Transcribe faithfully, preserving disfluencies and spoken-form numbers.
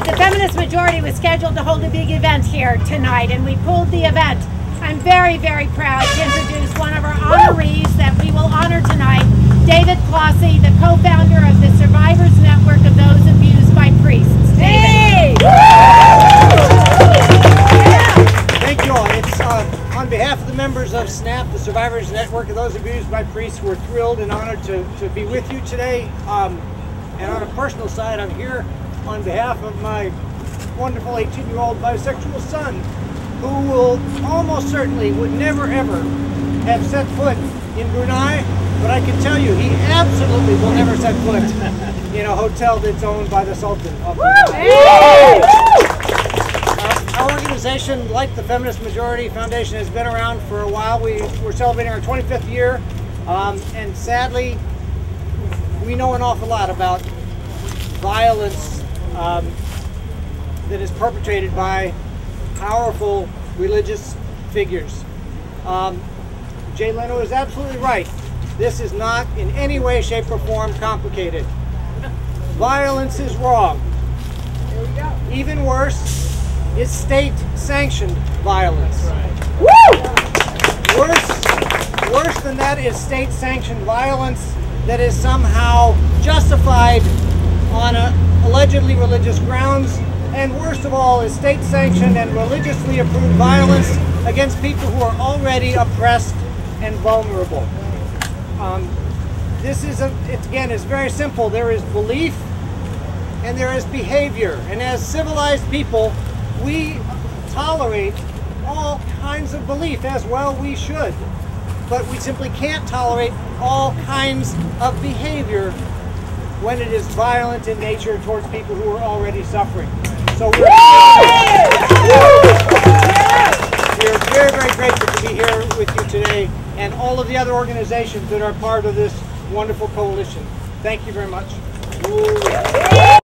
said, the Feminist Majority was scheduled to hold a big event here tonight, and we pulled the event. I'm very, very proud to introduce one of our honorees that we will honor tonight, David Clohessy, the co-founder of the Survivors Network of Those Abused by Priests. David. Hey! Thank you all. It's uh, on behalf of the members of SNAP, the Survivors Network of Those Abused by Priests, we're thrilled and honored to, to be with you today. Um, and on a personal side, I'm here on behalf of my wonderful eighteen-year-old bisexual son, who will almost certainly would never ever have set foot in Brunei, but I can tell you he absolutely will never set foot in a hotel that's owned by the Sultan of Brunei. Uh, our organization, like the Feminist Majority Foundation, has been around for a while. We, we're celebrating our twenty-fifth year, um, and sadly, we know an awful lot about violence um, that is perpetrated by powerful religious figures. Um, Jay Leno is absolutely right. This is not in any way, shape, or form complicated. Violence is wrong. There we go. Even worse is state-sanctioned violence. That's right. Woo! Worse, worse than that is state-sanctioned violence that is somehow justified on a allegedly religious grounds. And worst of all is state-sanctioned and religiously approved violence against people who are already oppressed and vulnerable. Um, this is, a, it, again, is very simple. There is belief and there is behavior. And as civilized people, we tolerate all kinds of belief, as well we should. But we simply can't tolerate all kinds of behavior when it is violent in nature towards people who are already suffering. So we're, we're very, very grateful to be here with you today and all of the other organizations that are part of this wonderful coalition. Thank you very much.